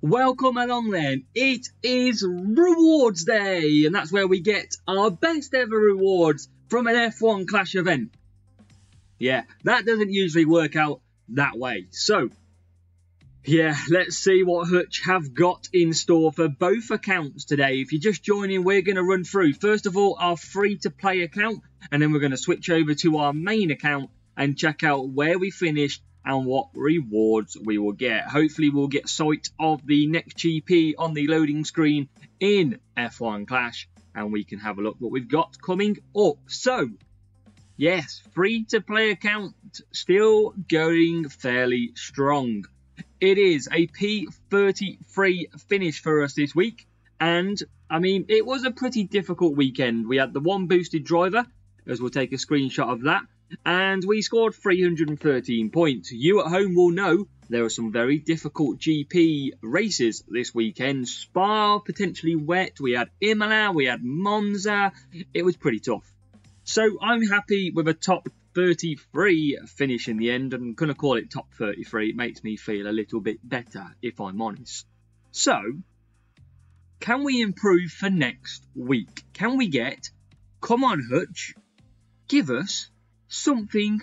Welcome along then, it is rewards day, and that's where we get our best ever rewards from an F1 Clash event. Yeah, that doesn't usually work out that way. So, yeah, let's see what Hutch have got in store for both accounts today. If you're just joining, we're going to run through, first of all, our free-to-play account, and then we're going to switch over to our main account and check out where we finished and what rewards we will get. Hopefully we'll get sight of the next GP on the loading screen in F1 Clash, and we can have a look what we've got coming up. So, yes, free-to-play account still going fairly strong. It is a P33 finish for us this week, and, I mean, it was a pretty difficult weekend. We had the one boosted driver, as we'll take a screenshot of that, and we scored 313 points. You at home will know there are some very difficult GP races this weekend. Spa, potentially wet. We had Imola, we had Monza. It was pretty tough. So I'm happy with a top 33 finish in the end. I'm going to call it top 33. It makes me feel a little bit better, if I'm honest. So, can we improve for next week? Can we get, come on Hutch, give us something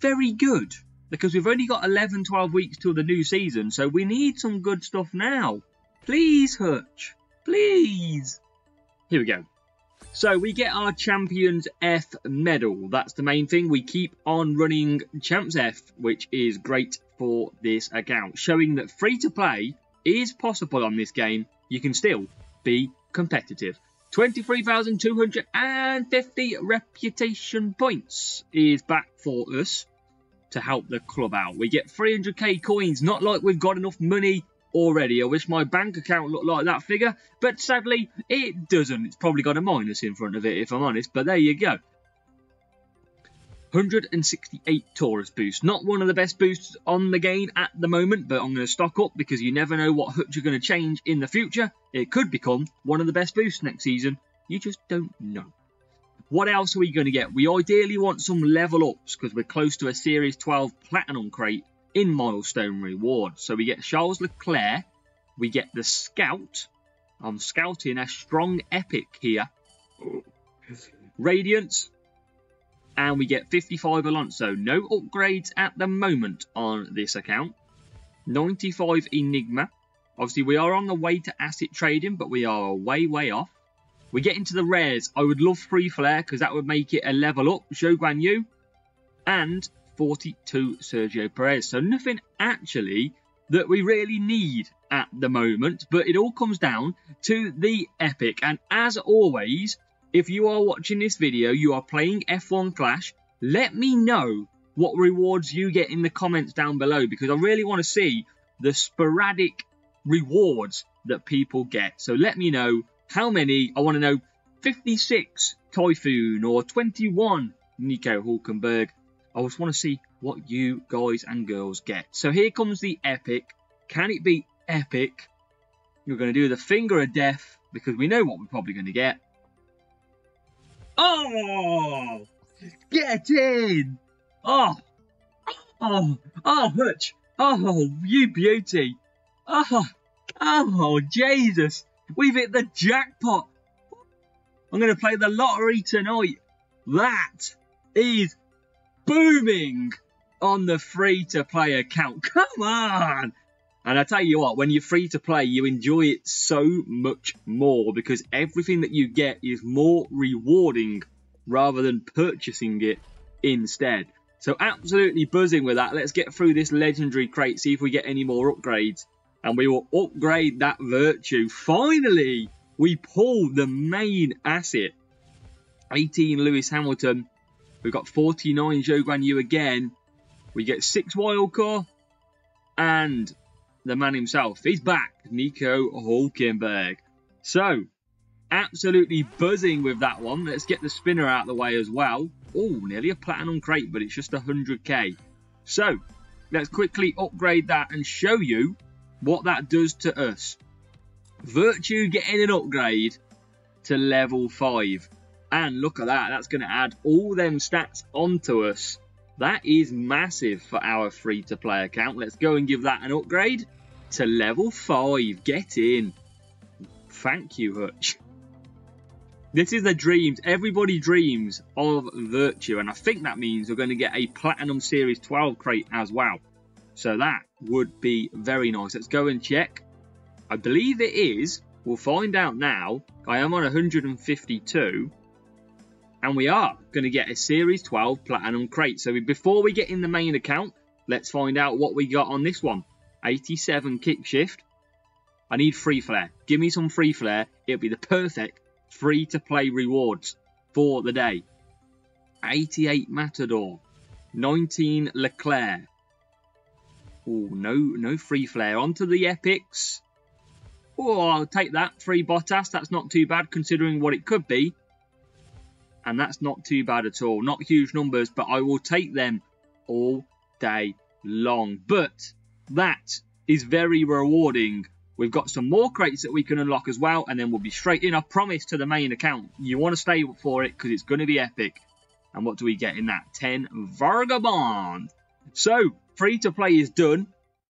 very good, because we've only got 11-12 weeks till the new season, so we need some good stuff now. Please Hutch, please. Here we go. So we get our Champions F medal. That's the main thing. We keep on running Champs F, which is great for this account, showing that free to play is possible on this game. You can still be competitive. 23,250 reputation points is back for us to help the club out. We get 300k coins, not like we've got enough money already. I wish my bank account looked like that figure, but sadly it doesn't. It's probably got a minus in front of it, if I'm honest, but there you go. 168 Taurus boost. Not one of the best boosts on the game at the moment, but I'm going to stock up because you never know what Hutch are going to change in the future. It could become one of the best boosts next season. You just don't know. What else are we going to get? We ideally want some level ups because we're close to a Series 12 Platinum crate in milestone rewards. So we get Charles Leclerc. We get the Scout. I'm scouting a strong epic here. Radiance. And we get 55 Alonso. No upgrades at the moment on this account. 95 Enigma. Obviously, we are on the way to asset trading, but we are way, way off. We get into the rares. I would love free flare because that would make it a level up. Zhou Guanyu. And 42 Sergio Perez. So nothing actually that we really need at the moment, but it all comes down to the epic. And as always, if you are watching this video, you are playing F1 Clash, let me know what rewards you get in the comments down below, because I really want to see the sporadic rewards that people get. So let me know how many. I want to know 56 Typhoon or 21 Nico Hulkenberg. I just want to see what you guys and girls get. So here comes the epic. Can it be epic? You're going to do the finger of death because we know what we're probably going to get. Oh, get in. Oh, Hutch. Oh, you beauty. Oh, Jesus. We've hit the jackpot. I'm going to play the lottery tonight. That is booming on the free-to-play account. Come on. And I tell you what, when you're free to play, you enjoy it so much more because everything that you get is more rewarding rather than purchasing it instead. So absolutely buzzing with that. Let's get through this legendary crate, see if we get any more upgrades. And we will upgrade that Virtue. Finally, we pulled the main asset. 18 Lewis Hamilton. We've got 49 Zhou Guanyu again. We get 6 wildcard. And the man himself, he's back, Nico Hulkenberg. So, absolutely buzzing with that one. Let's get the spinner out of the way as well. Oh, nearly a platinum crate, but it's just 100k. So, let's quickly upgrade that and show you what that does to us. Virtue getting an upgrade to level 5. And look at that, that's going to add all them stats onto us. That is massive for our free-to-play account. Let's go and give that an upgrade. to level 5. Get in. Thank you, Hutch. This is the dreams. Everybody dreams of Virtue. And I think that means we're going to get a Platinum Series 12 crate as well. So that would be very nice. Let's go and check. I believe it is. We'll find out now. I am on 152. And we are going to get a Series 12 Platinum crate. So before we get in the main account, let's find out what we got on this one. 87 Kick Shift. I need Free Flare. Give me some Free Flare. It'll be the perfect free-to-play rewards for the day. 88 Matador. 19 Leclerc. Oh, no Free Flare. On to the Epics. Oh, I'll take that. 3 Bottas. That's not too bad considering what it could be. And that's not too bad at all. Not huge numbers, but I will take them all day long. But that is very rewarding. We've got some more crates that we can unlock as well, and then we'll be straight in, I promise, to the main account. You want to stay for it because it's going to be epic. And what do we get in that? 10 Vargabond. So, free-to-play is done.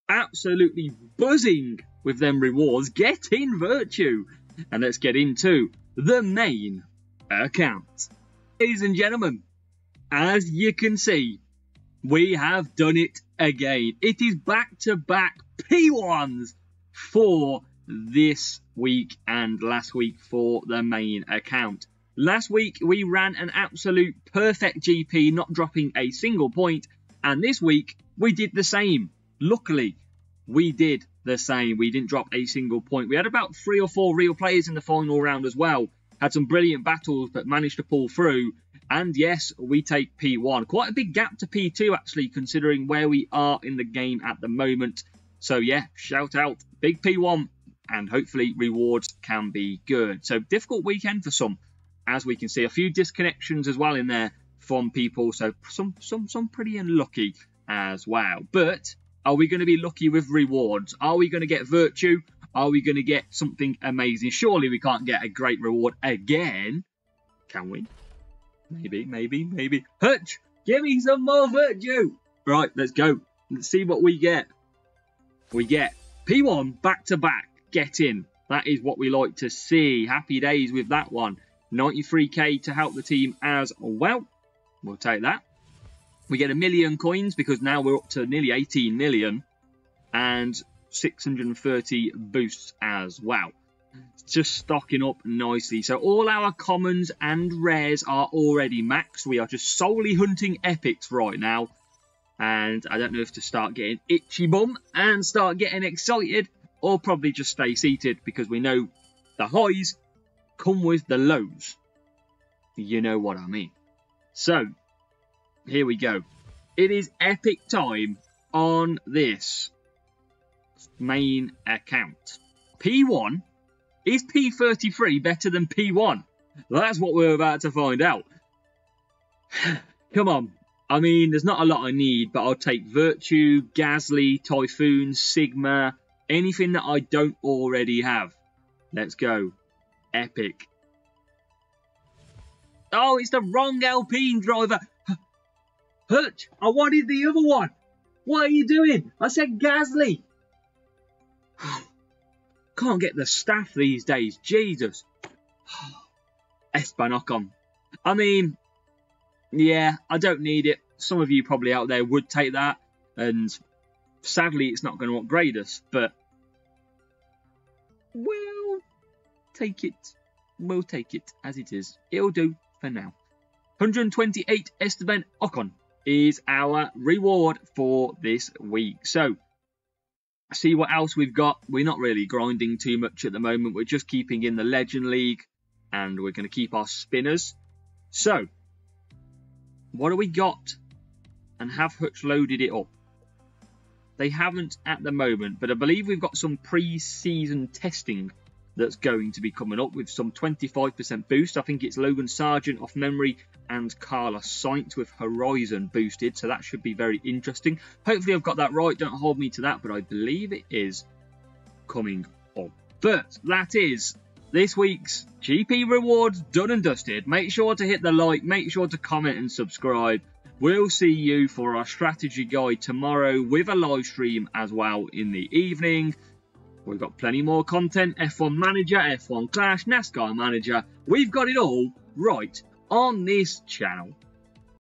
Absolutely buzzing with them rewards. Get in, Virtue. And let's get into the main account. Ladies and gentlemen, as you can see, we have done it again. It is back-to-back P1s for this week and last week for the main account. Last week, we ran an absolute perfect GP, not dropping a single point. And this week, we did the same. Luckily, we did the same. We didn't drop a single point. We had about 3 or 4 real players in the final round as well. Had some brilliant battles, but managed to pull through. And yes, we take P1. Quite a big gap to P2, actually, considering where we are in the game at the moment. So yeah, shout out. Big P1. And hopefully rewards can be good. So difficult weekend for some. As we can see, a few disconnections as well in there from people. So some pretty unlucky as well. But are we going to be lucky with rewards? Are we going to get Virtue? Are we going to get something amazing? Surely we can't get a great reward again. Can we? Maybe. Hutch, give me some more Virtue. Right, let's go. Let's see what we get. We get P1 back-to-back. Get in. That is what we like to see. Happy days with that one. 93k to help the team as well. We'll take that. We get 1 million coins because now we're up to nearly 18 million. And 630 boosts as well. Just stocking up nicely. So all our commons and rares are already maxed. We are just solely hunting epics right now. And I don't know if to start getting itchy bum and start getting excited, or probably just stay seated, because we know the highs come with the lows. You know what I mean. So here we go. It is epic time on this main account. P1. Is P33 better than P1? That's what we're about to find out. Come on. I mean, there's not a lot I need, but I'll take Virtue, Gasly, Typhoon, Sigma, anything that I don't already have. Let's go. Epic. Oh, it's the wrong Alpine driver. Hutch, I wanted the other one. What are you doing? I said Gasly. Can't get the staff these days. Jesus. Esteban Ocon. I mean, yeah, I don't need it. Some of you probably out there would take that. And sadly, it's not going to upgrade us. But we'll take it. We'll take it as it is. It'll do for now. 128 Esteban Ocon is our reward for this week. So see what else we've got. We're not really grinding too much at the moment. We're just keeping in the Legend League, and we're going to keep our spinners. So what do we got? And have Hutch loaded it up? They haven't at the moment, but I believe we've got some pre-season testing that's going to be coming up with some 25% boost. I think it's Logan Sargent off memory and Carlos Sainz with Horizon boosted. So that should be very interesting. Hopefully I've got that right. Don't hold me to that, but I believe it is coming up. But that is this week's GP rewards done and dusted. Make sure to hit the like. Make sure to comment and subscribe. We'll see you for our strategy guide tomorrow with a live stream as well in the evening. We've got plenty more content, F1 Manager, F1 Clash, NASCAR Manager. We've got it all right on this channel.